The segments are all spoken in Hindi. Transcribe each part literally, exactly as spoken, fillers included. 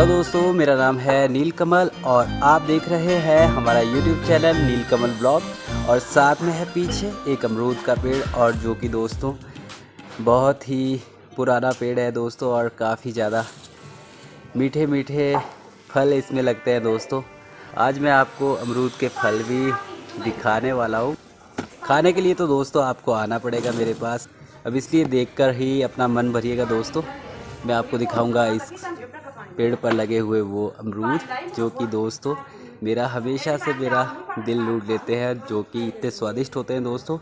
हेलो दोस्तों, मेरा नाम है नील कमल और आप देख रहे हैं हमारा YouTube channel Neel Kamal vlog. और साथ में है पीछे एक अमरूद का पेड़, और जो कि दोस्तों बहुत ही पुराना पेड़ है दोस्तों, और काफ़ी ज़्यादा मीठे मीठे फल इसमें लगते हैं दोस्तों। आज मैं आपको अमरूद के फल भी दिखाने वाला हूँ। खाने के लिए तो दोस्तों आपको आना पड़ेगा मेरे पास, अब इसलिए देखकर ही अपना मन भरिएगा दोस्तों। मैं आपको दिखाऊंगा इस पेड़ पर लगे हुए वो अमरूद, जो कि दोस्तों मेरा हमेशा से मेरा दिल लूट लेते हैं, जो कि इतने स्वादिष्ट होते हैं दोस्तों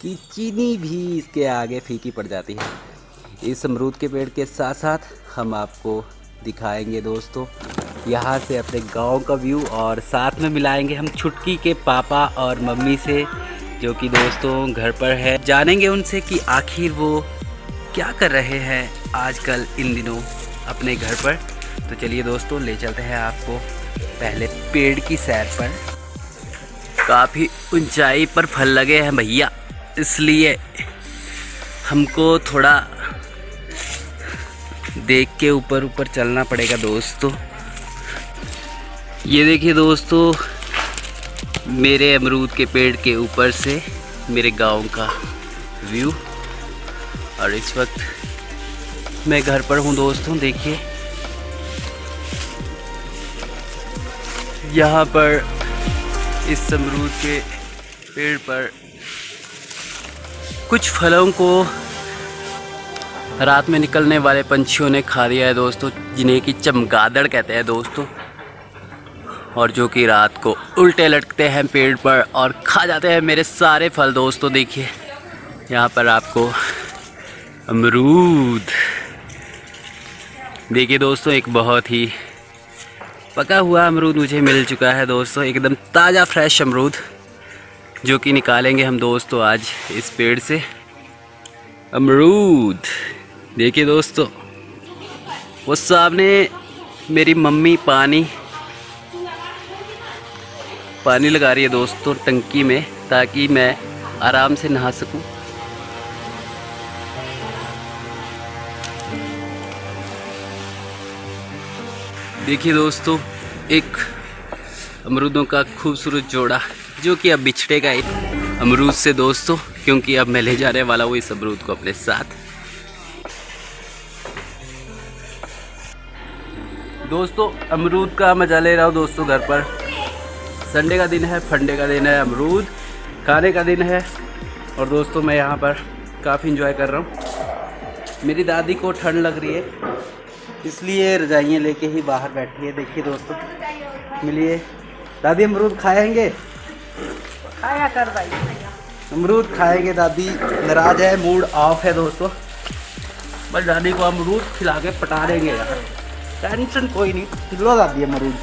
कि चीनी भी इसके आगे फीकी पड़ जाती है। इस अमरूद के पेड़ के साथ साथ हम आपको दिखाएंगे दोस्तों यहाँ से अपने गांव का व्यू, और साथ में मिलाएंगे हम छुटकी के पापा और मम्मी से, जो कि दोस्तों घर पर है। जानेंगे उनसे कि आखिर वो क्या कर रहे हैं आजकल इन दिनों अपने घर पर। तो चलिए दोस्तों, ले चलते हैं आपको पहले पेड़ की सैर पर। काफ़ी ऊंचाई पर फल लगे हैं भैया, इसलिए हमको थोड़ा देख के ऊपर ऊपर चलना पड़ेगा दोस्तों। ये देखिए दोस्तों, मेरे अमरूद के पेड़ के ऊपर से मेरे गांव का व्यू। और इस वक्त मैं घर पर हूँ दोस्तों। देखिए यहाँ पर इस अमरूद के पेड़ पर कुछ फलों को रात में निकलने वाले पंछियों ने खा लिया है दोस्तों, जिन्हें कि चमगादड़ कहते हैं दोस्तों, और जो कि रात को उल्टे लटकते हैं पेड़ पर और खा जाते हैं मेरे सारे फल दोस्तों। देखिए यहाँ पर आपको अमरूद, देखिए दोस्तों एक बहुत ही पका हुआ अमरूद मुझे मिल चुका है दोस्तों, एकदम ताज़ा फ्रेश अमरूद, जो कि निकालेंगे हम दोस्तों आज इस पेड़ से। अमरूद देखिए दोस्तों, वो सामने मेरी मम्मी पानी पानी लगा रही है दोस्तों टंकी में, ताकि मैं आराम से नहा सकूं। देखिए दोस्तों, एक अमरूदों का खूबसूरत जोड़ा, जो कि अब बिछड़ेगा एक अमरूद से दोस्तों, क्योंकि अब मैं ले जाने वाला हूँ इस अमरूद को अपने साथ दोस्तों। अमरूद का मजा ले रहा हूँ दोस्तों घर पर। संडे का दिन है, फंडे का दिन है, अमरूद खाने का दिन है। और दोस्तों मैं यहाँ पर काफ़ी इंजॉय कर रहा हूँ। मेरी दादी को ठंड लग रही है, इसलिए रजाइयाँ लेके ही बाहर बैठी है। देखिए दोस्तों, मिलिए दादी। अमरूद खाएंगे? खाया कर भाई, अमरूद खाएंगे। दादी नाराज है, मूड ऑफ है दोस्तों, बस दादी को अमरूद खिला के पटा देंगे यार, टेंशन कोई नहीं। खिलो दादी अमरूद।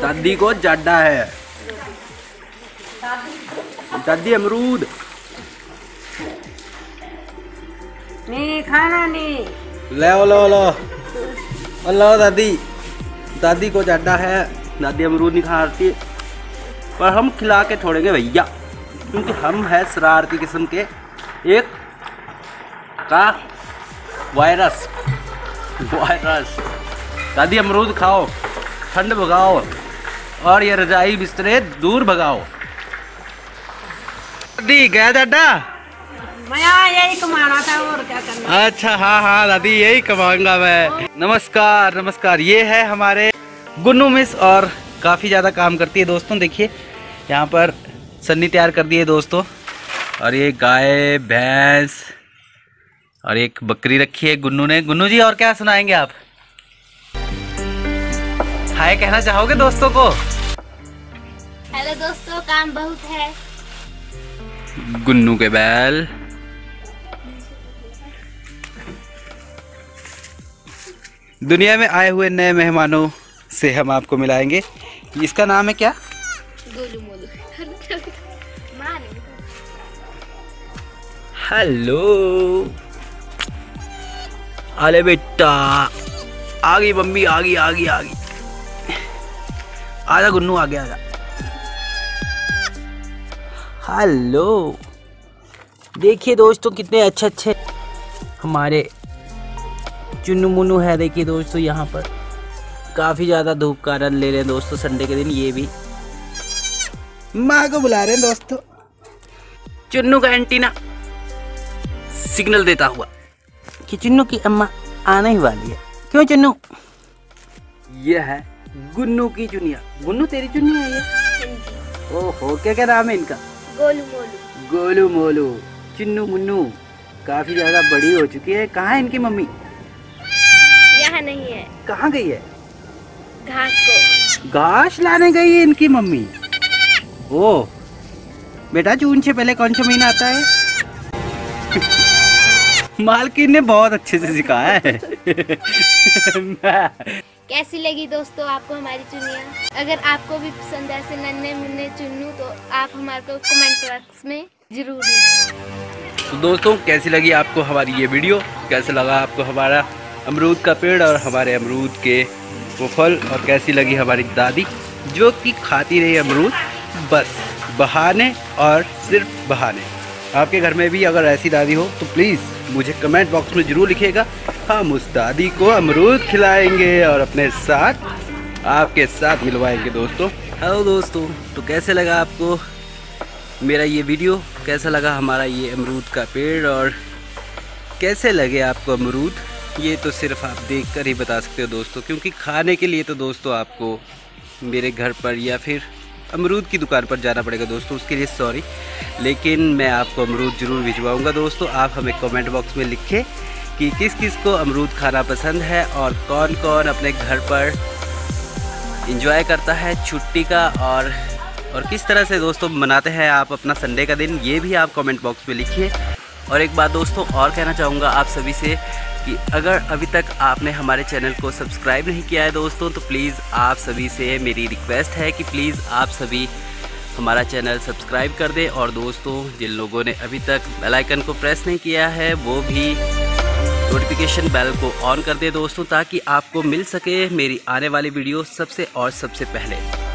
दादी को जाडा है, दादी अमरूद नहीं खाना नहीं। ले लो लो लो दादी, दादी को जाडा है, दादी अमरूद नहीं खाती, पर हम खिला के छोड़ेंगे भैया, क्योंकि हम है शरारती किस्म के एक का वायरस वायरस। दादी अमरूद खाओ, ठंड भगाओ, और ये रजाई बिस्तरे दूर भगाओ। दादी गया जाडा, मैं यही कमाना था और क्या करना। अच्छा हाँ हाँ दादी, यही कमाऊंगा मैं। नमस्कार नमस्कार, ये है हमारे गुन्नू मिस, और काफ़ी ज़्यादा काम करती है दोस्तों। देखिए यहाँ पर सन्नी तैयार कर दी है दोस्तों, और ये गाय भैंस और एक बकरी रखी है गुन्नू ने। गुन्नू जी, और क्या सुनाएंगे आप? हाय कहना चाहोगे दोस्तों को? हेलो दोस्तों, काम बहुत है। गुन्नू के बैल, दुनिया में आए हुए नए मेहमानों से हम आपको मिलाएंगे। इसका नाम है क्या? हेलो, अरे बेटा आ गई मम्मी, आ गई आ गई आ गई, आजा गुन्नू आ गया, आजा। हेलो देखिए दोस्तों, कितने अच्छे अच्छे हमारे चुन्नू मुन्नू है। देखिए दोस्तों यहाँ पर काफ़ी ज़्यादा धूप का आनंद ले रहे हैं दोस्तों संडे के दिन। ये भी माँ को बुला रहे हैं दोस्तों। चुन्नू का एंटीना सिग्नल देता हुआ कि चुन्नू की अम्मा आना ही वाली है। क्यों चुन्नू? ये है गुन्नू की जुनिया। गुन्नू तेरी जुनिया है ये? ओहो, क्या क्या नाम है इनका? गोलू मोलू। गोलू मोलू। चुन्नू मुन्नू काफ़ी ज़्यादा बड़ी हो चुकी है। कहाँ है इनकी मम्मी? यहाँ नहीं है। कहाँ गई है? घास को। घास लाने गई है इनकी मम्मी। ओ बेटा, जून से पहले कौन सा महीना आता है? मालकिन ने बहुत अच्छे से सिखाया है। कैसी लगी दोस्तों आपको हमारी चुनिया? अगर आपको भी पसंद है नन्हे मुन्ने चुन्नू तो आप हमारे को कमेंट बॉक्स में जरूर लिखें। तो दोस्तों कैसी लगी आपको हमारी ये वीडियो? कैसा लगा आपको हमारा अमरूद का पेड़ और हमारे अमरूद के वो फल? और कैसी लगी हमारी दादी जो कि खाती रही अमरूद बस बहाने और सिर्फ बहाने? आपके घर में भी अगर ऐसी दादी हो तो प्लीज़ मुझे कमेंट बॉक्स में ज़रूर लिखिएगा। हम उस दादी को अमरूद खिलाएंगे और अपने साथ आपके साथ मिलवाएंगे दोस्तों। हेलो दोस्तों, तो कैसे लगा आपको मेरा ये वीडियो? कैसा लगा हमारा ये अमरूद का पेड़? और कैसे लगे आपको अमरूद, ये तो सिर्फ आप देखकर ही बता सकते हो दोस्तों। क्योंकि खाने के लिए तो दोस्तों आपको मेरे घर पर या फिर अमरूद की दुकान पर जाना पड़ेगा दोस्तों, उसके लिए सॉरी। लेकिन मैं आपको अमरूद ज़रूर भिजवाऊंगा दोस्तों। आप हमें कमेंट बॉक्स में लिखें कि किस किस को अमरूद खाना पसंद है और कौन कौन अपने घर पर इंजॉय करता है छुट्टी का, और और किस तरह से दोस्तों मनाते हैं आप अपना संडे का दिन, ये भी आप कमेंट बॉक्स में लिखिए। और एक बात दोस्तों और कहना चाहूँगा आप सभी से कि अगर अभी तक आपने हमारे चैनल को सब्सक्राइब नहीं किया है दोस्तों तो प्लीज़ आप सभी से मेरी रिक्वेस्ट है कि प्लीज़ आप सभी हमारा चैनल सब्सक्राइब कर दें। और दोस्तों जिन लोगों ने अभी तक बेल आइकन को प्रेस नहीं किया है वो भी नोटिफिकेशन बेल को ऑन कर दें दोस्तों, ताकि आपको मिल सके मेरी आने वाली वीडियो सबसे और सबसे पहले।